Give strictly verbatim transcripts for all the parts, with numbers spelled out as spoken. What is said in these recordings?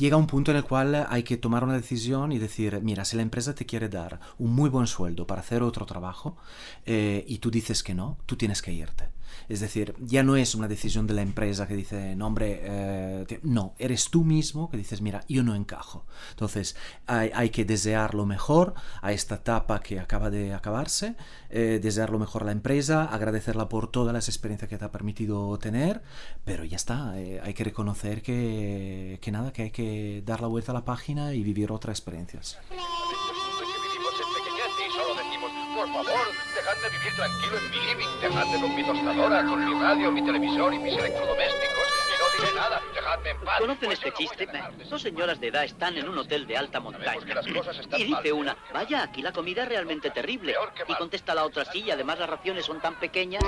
llega un punto en el cual hay que tomar una decisión y decir, mira, si la empresa te quiere dar un muy buen sueldo para hacer otro trabajo eh, y tú dices que no, tú tienes que irte. Es decir, ya no es una decisión de la empresa que dice, no, hombre, eh, no, eres tú mismo que dices, mira, yo no encajo. Entonces, hay, hay que desear lo mejor a esta etapa que acaba de acabarse, eh, desear lo mejor a la empresa, agradecerla por todas las experiencias que te ha permitido tener, pero ya está, eh, hay que reconocer que, que nada, que hay que dar la vuelta a la página y vivir otras experiencias. Por favor, dejadme vivir tranquilo en mi living, dejadme con mi tostadora, con mi radio, mi televisor y mis electrodomésticos, y no diré nada, dejadme en paz. ¿Conocen este chiste? Dos señoras de edad están en un hotel de alta montaña, y dice una, vaya, aquí la comida es realmente terrible, y contesta la otra, sí, y además las raciones son tan pequeñas.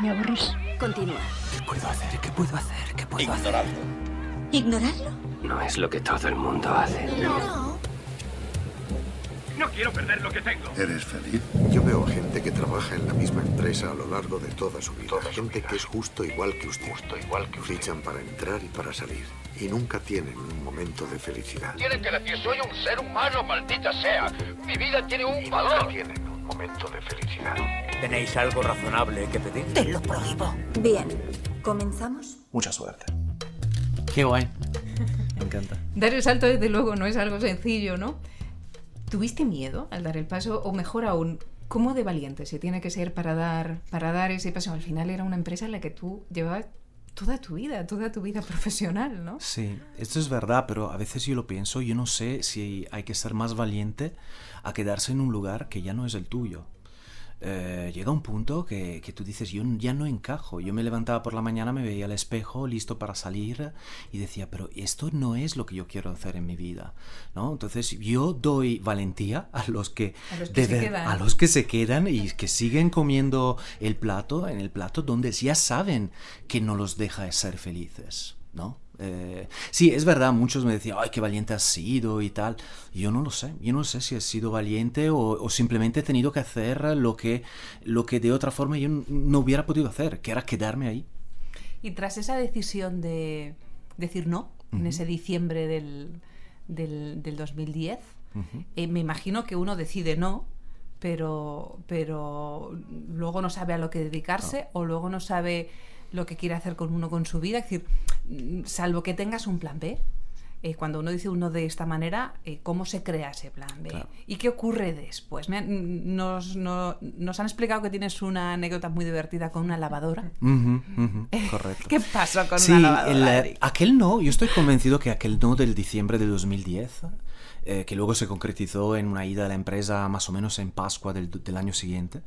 ¿Me aburres? Continúa. ¿Qué puedo hacer? ¿Qué puedo hacer? ¿Qué puedo hacer? Ignorarlo. ¿Ignorarlo? No es lo que todo el mundo hace. No. No quiero perder lo que tengo. ¿Eres feliz? Yo veo gente que trabaja en la misma empresa a lo largo de toda su vida. Toda gente su vida. Que es justo igual que usted. Justo igual que usted. Fichan para entrar y para salir. Y nunca tienen un momento de felicidad. Tienen que decir, soy un ser humano, maldita sea. Mi vida tiene un y valor. Nunca tienen un momento de felicidad. ¿Tenéis algo razonable que pedir? Te lo prohíbo. Bien, ¿comenzamos? Mucha suerte. Qué guay. Me encanta. Dar el salto, desde luego, no es algo sencillo, ¿no? ¿Tuviste miedo al dar el paso? O mejor aún, ¿cómo de valiente se tiene que ser para dar, para dar ese paso? Al final era una empresa en la que tú llevabas toda tu vida, toda tu vida profesional, ¿no? Sí, esto es verdad, pero a veces yo lo pienso, yo no sé si hay que ser más valiente a quedarse en un lugar que ya no es el tuyo. Eh, llega un punto que, que tú dices, yo ya no encajo. Yo me levantaba por la mañana, me veía al espejo, listo para salir, y decía, pero esto no es lo que yo quiero hacer en mi vida, ¿no? Entonces yo doy valentía a los que, a los que, se, ver, quedan. A los que se quedan y que siguen comiendo el plato, en el plato donde ya saben que no los deja ser felices, ¿no? Eh, sí, es verdad, muchos me decían, ay, qué valiente has sido y tal. Yo no lo sé, yo no sé si he sido valiente o, o simplemente he tenido que hacer lo que, lo que de otra forma yo no hubiera podido hacer, que era quedarme ahí. Y tras esa decisión de decir no, uh-huh. en ese diciembre del, del, del dos mil diez, uh-huh. eh, me imagino que uno decide no, pero, pero luego no sabe a lo que dedicarse no. o luego no sabe lo que quiere hacer con uno con su vida, es decir, salvo que tengas un plan B, eh, cuando uno dice uno de esta manera, eh, ¿cómo se crea ese plan B? Claro. ¿Y qué ocurre después? Me han, nos, no, nos han explicado que tienes una anécdota muy divertida con una lavadora. Uh-huh, uh-huh, correcto. ¿Qué pasó con sí, una lavadora? El, aquel no, yo estoy convencido que aquel no del diciembre de dos mil diez... Eh, que luego se concretizó en una ida de la empresa más o menos en Pascua del, del año siguiente,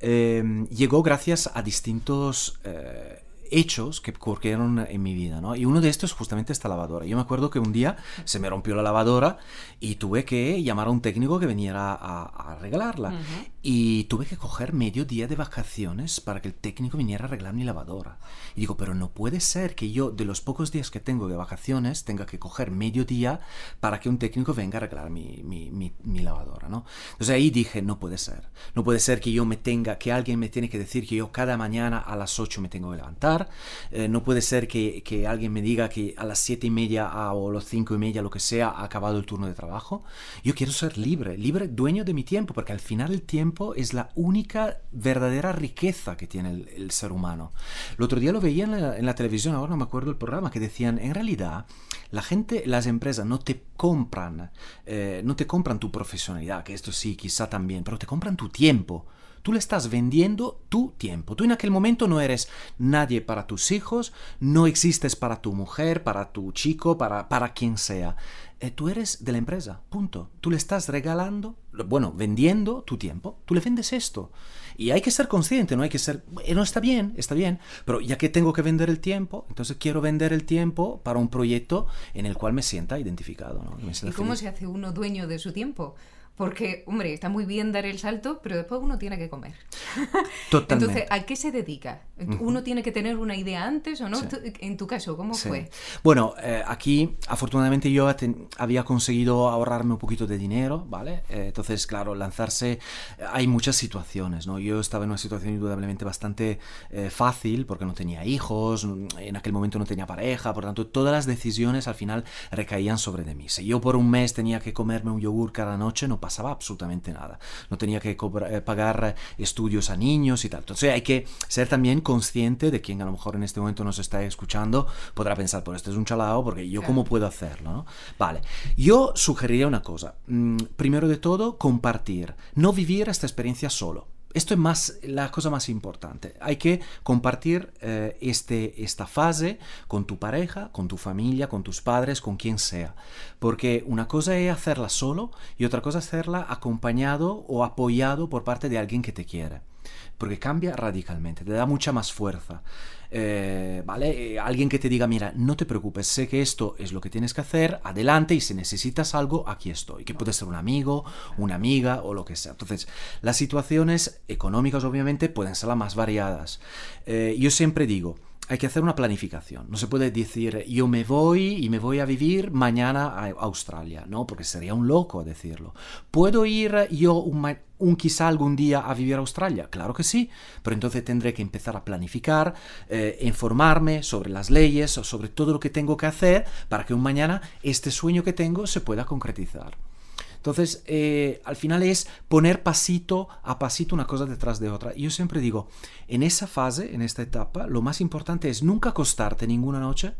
eh, llegó gracias a distintos eh, hechos que ocurrieron en mi vida, ¿no? Y uno de estos es justamente esta lavadora. Yo me acuerdo que un día se me rompió la lavadora y tuve que llamar a un técnico que viniera a, a arreglarla. Uh-huh. Y tuve que coger medio día de vacaciones para que el técnico viniera a arreglar mi lavadora. Y digo, pero no puede ser que yo, de los pocos días que tengo de vacaciones, tenga que coger medio día para que un técnico venga a arreglar mi, mi, mi, mi lavadora, ¿no? Entonces ahí dije, no puede ser. No puede ser que yo me tenga, que alguien me tiene que decir que yo cada mañana a las ocho me tengo que levantar. Eh, no puede ser que, que alguien me diga que a las siete y media a, o a las cinco y media, lo que sea, ha acabado el turno de trabajo. Yo quiero ser libre, libre, dueño de mi tiempo, porque al final el tiempo es la única verdadera riqueza que tiene el, el ser humano. El otro día lo veía en la, en la televisión, ahora no me acuerdo el programa, que decían, en realidad, la gente, las empresas no te compran, eh, no te compran tu profesionalidad, que esto sí, quizá también, pero te compran tu tiempo. Tú le estás vendiendo tu tiempo. Tú en aquel momento no eres nadie para tus hijos, no existes para tu mujer, para tu chico, para, para quien sea. Eh, tú eres de la empresa, punto. Tú le estás regalando, bueno, vendiendo tu tiempo. Tú le vendes esto. Y hay que ser consciente, no hay que ser... No, está bien, está bien, pero ya que tengo que vender el tiempo, entonces quiero vender el tiempo para un proyecto en el cual me sienta identificado, ¿no? Me sienta ¿Y feliz. Cómo se hace uno dueño de su tiempo? Porque, hombre, está muy bien dar el salto, pero después uno tiene que comer. Totalmente. Entonces, ¿a qué se dedica? ¿Uno tiene que tener una idea antes o no? Sí. En tu caso, ¿cómo sí. fue? Bueno, eh, aquí afortunadamente yo había conseguido ahorrarme un poquito de dinero, ¿vale? Eh, entonces, claro, lanzarse... Hay muchas situaciones, ¿no? Yo estaba en una situación indudablemente bastante eh, fácil, porque no tenía hijos, en aquel momento no tenía pareja, por lo tanto, todas las decisiones al final recaían sobre de mí. Si yo por un mes tenía que comerme un yogur cada noche, no pasaba absolutamente nada. No tenía que cobrar, pagar estudios a niños y tal. Entonces hay que ser también consciente de quien a lo mejor en este momento nos está escuchando podrá pensar, pero este es un chalao, porque yo claro. cómo puedo hacerlo, ¿no? Vale. Yo sugeriría una cosa. Primero de todo, compartir. No vivir esta experiencia solo. Esto es más, la cosa más importante. Hay que compartir eh, este, esta fase con tu pareja, con tu familia, con tus padres, con quien sea. Porque una cosa es hacerla solo y otra cosa es hacerla acompañado o apoyado por parte de alguien que te quiere. Porque cambia radicalmente, te da mucha más fuerza. Eh, ¿vale? Alguien que te diga, mira, no te preocupes, sé que esto es lo que tienes que hacer, adelante, y si necesitas algo, aquí estoy. Que puede ser un amigo, una amiga o lo que sea. Entonces, las situaciones económicas obviamente pueden ser las más variadas. Eh, yo siempre digo, hay que hacer una planificación. No se puede decir, yo me voy y me voy a vivir mañana a Australia, ¿no? Porque sería un loco decirlo. ¿Puedo ir yo un, un quizá algún día a vivir a Australia? Claro que sí, pero entonces tendré que empezar a planificar, eh, informarme sobre las leyes o sobre todo lo que tengo que hacer para que un mañana este sueño que tengo se pueda concretizar. Entonces, eh, al final es poner pasito a pasito una cosa detrás de otra. Yo siempre digo, en esa fase, en esta etapa, lo más importante es nunca acostarte ninguna noche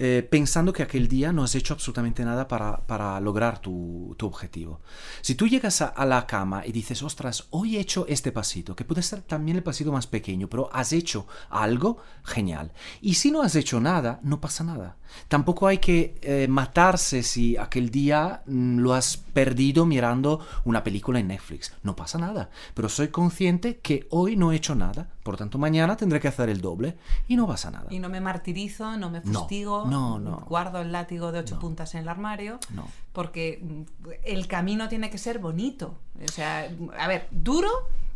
eh, pensando que aquel día no has hecho absolutamente nada para, para lograr tu, tu objetivo. Si tú llegas a, a la cama y dices, ostras, hoy he hecho este pasito, que puede ser también el pasito más pequeño, pero has hecho algo, genial. Y si no has hecho nada, no pasa nada. Tampoco hay que eh, matarse si aquel día mm, lo has perdido mirando una película en Netflix. No pasa nada, pero soy consciente que hoy no he hecho nada, por tanto mañana tendré que hacer el doble y no pasa nada. Y no me martirizo, no me fustigo, no, no, no. guardo el látigo de ocho no. puntas en el armario, no. porque el camino tiene que ser bonito. O sea, a ver, duro,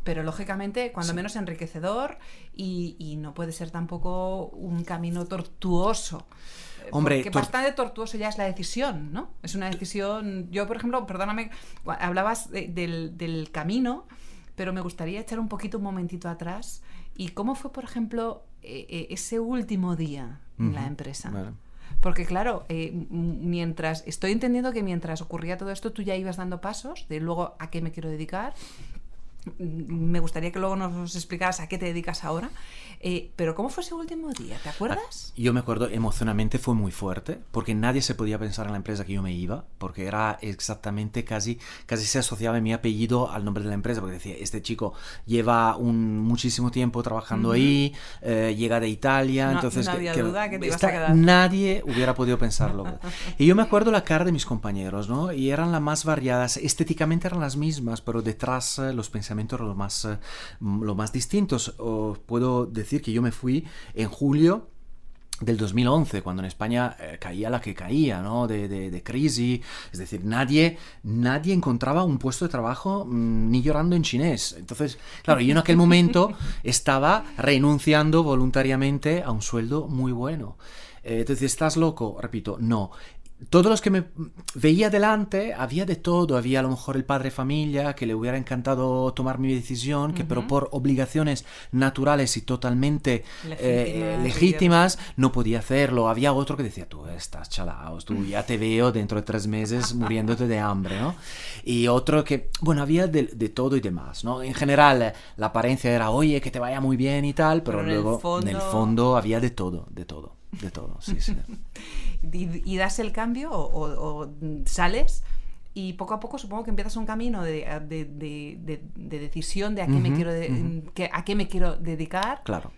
pero lógicamente cuando sí. menos enriquecedor y, y no puede ser tampoco un camino tortuoso. Hombre, porque bastante tortuoso ya es la decisión, ¿no? Es una decisión... Yo, por ejemplo, perdóname, hablabas de, del, del camino, pero me gustaría echar un poquito, un momentito atrás. ¿Y cómo fue, por ejemplo, eh, ese último día en uh-huh. la empresa? Vale. Porque, claro, eh, mientras... Estoy entendiendo que mientras ocurría todo esto, tú ya ibas dando pasos de luego a qué me quiero dedicar. Me gustaría que luego nos explicaras a qué te dedicas ahora, eh, pero ¿cómo fue ese último día? ¿Te acuerdas? Yo me acuerdo, emocionalmente fue muy fuerte, porque nadie se podía pensar en la empresa que yo me iba, porque era exactamente casi, casi se asociaba mi apellido al nombre de la empresa, porque decía, este chico lleva un muchísimo tiempo trabajando mm-hmm. ahí, eh, llega de Italia, no, entonces... No había que, duda que te ibas a quedar. Nadie hubiera podido pensarlo. Y yo me acuerdo la cara de mis compañeros, ¿no? Y eran las más variadas, estéticamente eran las mismas, pero detrás los pensamientos lo más, lo más distintos. Os puedo decir que yo me fui en julio del dos mil once, cuando en España eh, caía la que caía, ¿no? De, de, de crisis, es decir, nadie, nadie encontraba un puesto de trabajo mmm, ni llorando en chinés. Entonces, claro, yo en aquel momento estaba renunciando voluntariamente a un sueldo muy bueno. Eh, entonces, ¿estás loco? Repito, no. Todos los que me veía delante, había de todo, había a lo mejor el padre familia que le hubiera encantado tomar mi decisión, que uh-huh. pero por obligaciones naturales y totalmente legítimas, eh, legítimas no podía hacerlo, había otro que decía, tú estás chalao, tú ya te veo dentro de tres meses muriéndote de hambre, ¿no? Y otro que, bueno, había de, de todo y demás, ¿no? En general la apariencia era, oye, que te vaya muy bien y tal, pero, pero luego en el fondo... en el fondo había de todo, de todo. De todo, sí, sí. ¿Y, y das el cambio o, o, o sales? Y poco a poco supongo que empiezas un camino de, de, de, de, de decisión de a qué, uh-huh, me quiero de, uh-huh. que, a qué me quiero dedicar. Claro.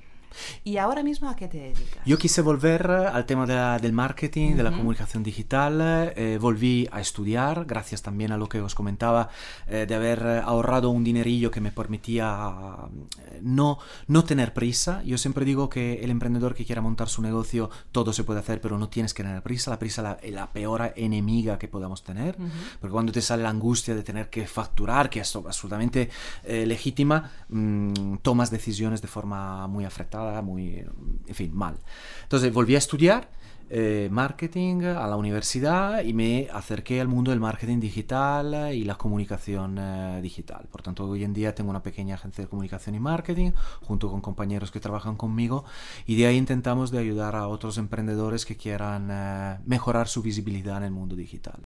¿Y ahora mismo a qué te dedicas? Yo quise volver al tema de la, del marketing, uh-huh. de la comunicación digital. Eh, volví a estudiar, gracias también a lo que os comentaba, eh, de haber ahorrado un dinerillo que me permitía eh, no, no tener prisa. Yo siempre digo que el emprendedor que quiera montar su negocio, todo se puede hacer, pero no tienes que tener prisa. La prisa es la, la peor enemiga que podamos tener, uh-huh. porque cuando te sale la angustia de tener que facturar, que es absolutamente eh, legítima, mmm, tomas decisiones de forma muy afectada. Muy, en fin, mal. Entonces volví a estudiar eh, marketing a la universidad y me acerqué al mundo del marketing digital y la comunicación eh, digital. Por tanto, hoy en día tengo una pequeña agencia de comunicación y marketing junto con compañeros que trabajan conmigo, y de ahí intentamos de ayudar a otros emprendedores que quieran eh, mejorar su visibilidad en el mundo digital.